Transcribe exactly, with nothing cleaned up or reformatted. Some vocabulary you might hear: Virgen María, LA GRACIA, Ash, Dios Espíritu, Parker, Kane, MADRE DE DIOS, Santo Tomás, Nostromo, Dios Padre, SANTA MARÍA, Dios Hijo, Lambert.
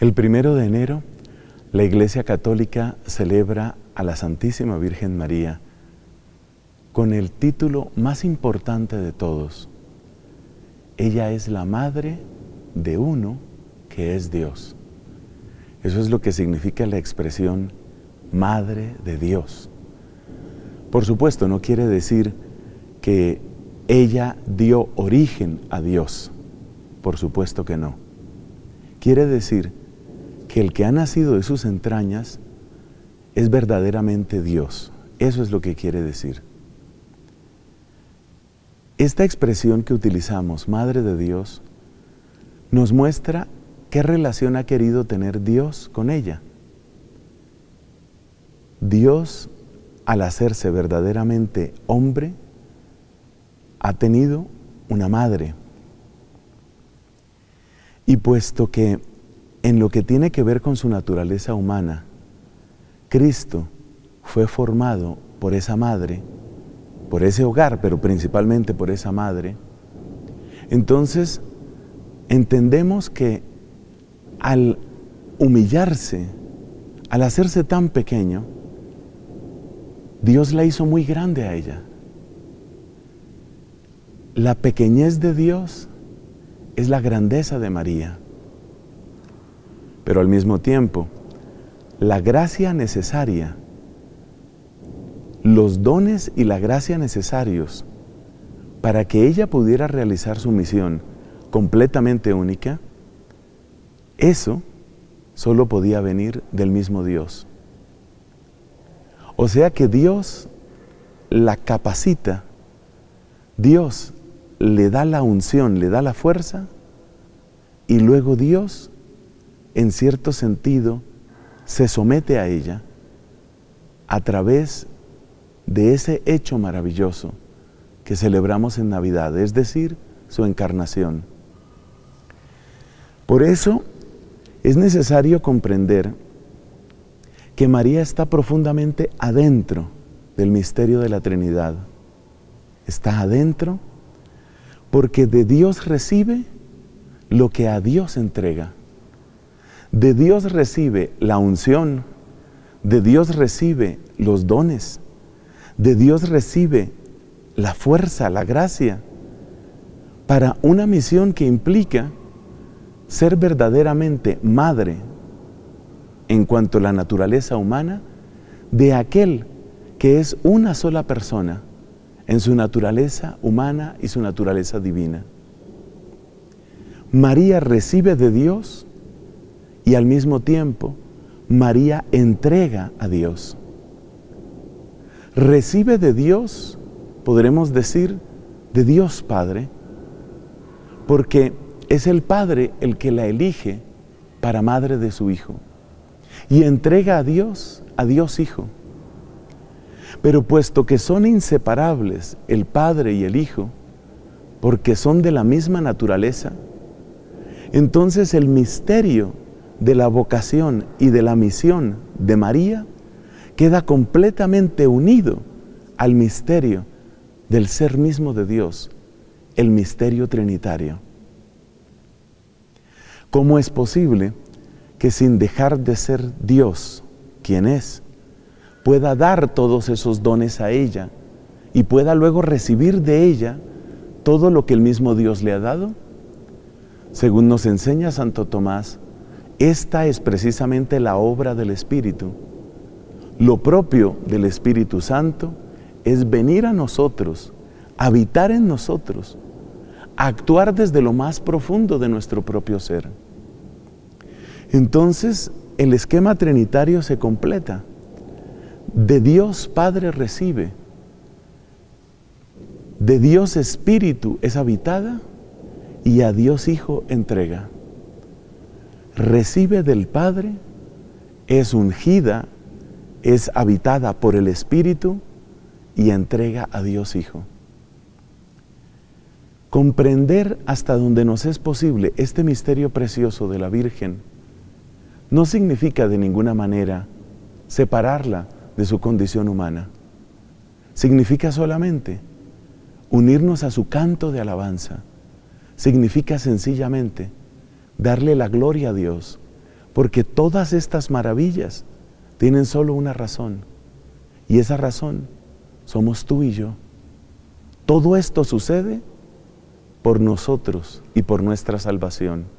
El primero de enero, la Iglesia Católica celebra a la Santísima Virgen María con el título más importante de todos. Ella es la madre de uno que es Dios. Eso es lo que significa la expresión Madre de Dios. Por supuesto, no quiere decir que ella dio origen a Dios. Por supuesto que no. Quiere decir que el que ha nacido de sus entrañas es verdaderamente Dios. Eso es lo que quiere decir. Esta expresión que utilizamos, Madre de Dios, nos muestra qué relación ha querido tener Dios con ella. Dios, al hacerse verdaderamente hombre, ha tenido una madre. Y puesto que en lo que tiene que ver con su naturaleza humana, Cristo fue formado por esa madre, por ese hogar, pero principalmente por esa madre, entonces entendemos que al humillarse, al hacerse tan pequeño, Dios la hizo muy grande a ella. La pequeñez de Dios es la grandeza de María. Pero al mismo tiempo, la gracia necesaria, los dones y la gracia necesarios para que ella pudiera realizar su misión completamente única, eso solo podía venir del mismo Dios. O sea que Dios la capacita, Dios le da la unción, le da la fuerza, y luego Dios, en cierto sentido, se somete a ella a través de ese hecho maravilloso que celebramos en Navidad, es decir, su encarnación. Por eso, es necesario comprender que María está profundamente adentro del misterio de la Trinidad. Está adentro porque de Dios recibe lo que a Dios entrega. De Dios recibe la unción, de Dios recibe los dones, de Dios recibe la fuerza, la gracia, para una misión que implica ser verdaderamente madre, en cuanto a la naturaleza humana, de aquel que es una sola persona en su naturaleza humana y su naturaleza divina. María recibe de Dios y al mismo tiempo María entrega a Dios. Recibe de Dios, podremos decir, de Dios Padre, porque es el Padre el que la elige para madre de su Hijo y entrega a Dios, a Dios Hijo. Pero puesto que son inseparables el Padre y el Hijo, porque son de la misma naturaleza, entonces el misterio de la vocación y de la misión de María queda completamente unido al misterio del ser mismo de Dios, el misterio trinitario. ¿Cómo es posible que sin dejar de ser Dios, quien es, pueda dar todos esos dones a ella y pueda luego recibir de ella todo lo que el mismo Dios le ha dado? Según nos enseña Santo Tomás, esta es precisamente la obra del Espíritu. Lo propio del Espíritu Santo es venir a nosotros, habitar en nosotros, actuar desde lo más profundo de nuestro propio ser. Entonces, el esquema trinitario se completa. De Dios Padre recibe, de Dios Espíritu es habitada y a Dios Hijo entrega. Recibe del Padre, es ungida, es habitada por el Espíritu y entrega a Dios Hijo. Comprender hasta donde nos es posible este misterio precioso de la Virgen no significa de ninguna manera separarla de su condición humana. Significa solamente unirnos a su canto de alabanza. Significa sencillamente darle la gloria a Dios, Porque todas estas maravillas tienen solo una razón, y esa razón somos tú y yo. Todo esto sucede por nosotros y por nuestra salvación.